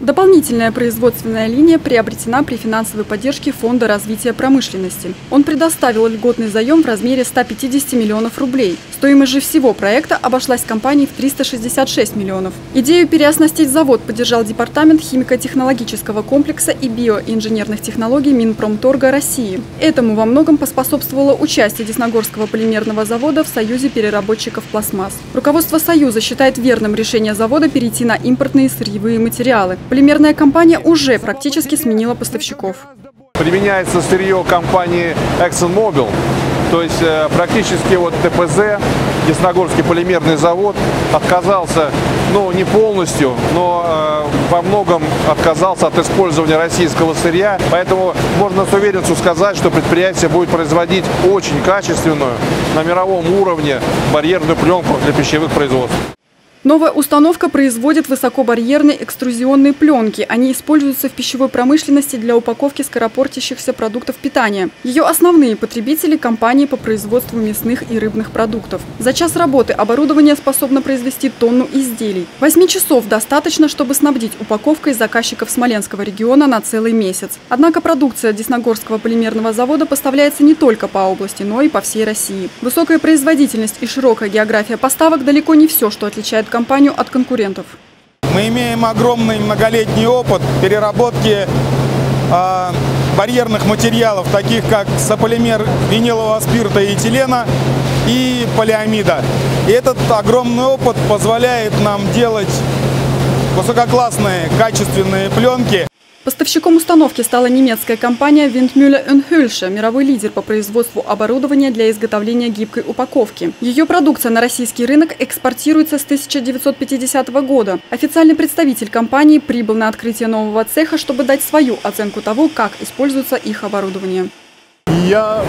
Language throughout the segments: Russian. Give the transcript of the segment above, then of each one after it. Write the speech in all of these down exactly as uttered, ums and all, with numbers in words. Дополнительная производственная линия приобретена при финансовой поддержке Фонда развития промышленности. Он предоставил льготный заем в размере ста пятидесяти миллионов рублей. Стоимость же всего проекта обошлась компании в триста шестьдесят шесть миллионов. Идею переоснастить завод поддержал Департамент химико-технологического комплекса и биоинженерных технологий Минпромторга России. Этому во многом поспособствовало участие Десногорского полимерного завода в Союзе переработчиков пластмасс. Руководство Союза считает верным решение завода перейти на импортные сырьевые материалы. Полимерная компания уже практически сменила поставщиков. Применяется сырье компании Exxon Mobil, то есть практически вот ТПЗ, Десногорский полимерный завод, отказался, ну не полностью, но э, во многом отказался от использования российского сырья. Поэтому можно с уверенностью сказать, что предприятие будет производить очень качественную, на мировом уровне, барьерную пленку для пищевых производств. Новая установка производит высокобарьерные экструзионные пленки. Они используются в пищевой промышленности для упаковки скоропортящихся продуктов питания. Ее основные потребители – компании по производству мясных и рыбных продуктов. За час работы оборудование способно произвести тонну изделий. Восьми часов достаточно, чтобы снабдить упаковкой заказчиков Смоленского региона на целый месяц. Однако продукция Десногорского полимерного завода поставляется не только по области, но и по всей России. Высокая производительность и широкая география поставок – далеко не все, что отличает компанию от конкурентов. Мы имеем огромный многолетний опыт переработки э, барьерных материалов, таких как сополимер винилового спирта и этилена и полиамида. И этот огромный опыт позволяет нам делать высококлассные качественные пленки. Поставщиком установки стала немецкая компания Windmühle энд Hülsche, мировой лидер по производству оборудования для изготовления гибкой упаковки. Ее продукция на российский рынок экспортируется с тысяча девятьсот пятидесятого года. Официальный представитель компании прибыл на открытие нового цеха, чтобы дать свою оценку того, как используется их оборудование. Я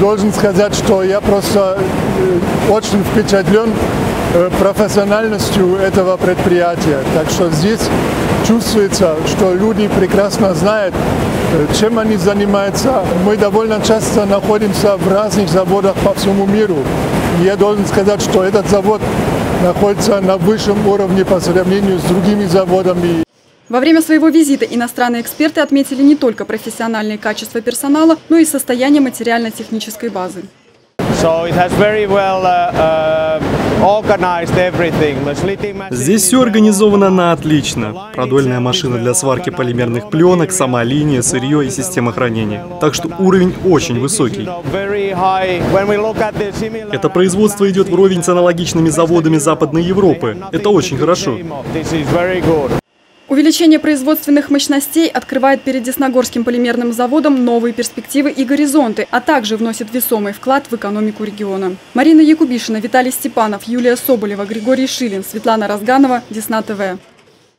должен сказать, что я просто очень впечатлен профессиональностью этого предприятия. Так что здесь чувствуется, что люди прекрасно знают, чем они занимаются. Мы довольно часто находимся в разных заводах по всему миру. И я должен сказать, что этот завод находится на высшем уровне по сравнению с другими заводами. Во время своего визита иностранные эксперты отметили не только профессиональные качества персонала, но и состояние материально-технической базы. Здесь все организовано на отлично. Продольная машина для сварки полимерных пленок, сама линия, сырье и система хранения. Так что уровень очень высокий. Это производство идет вровень с аналогичными заводами Западной Европы. Это очень хорошо. Увеличение производственных мощностей открывает перед Десногорским полимерным заводом новые перспективы и горизонты, а также вносит весомый вклад в экономику региона. Марина Якубишина, Виталий Степанов, Юлия Соболева, Григорий Шилин, Светлана Разганова, Десна-ТВ.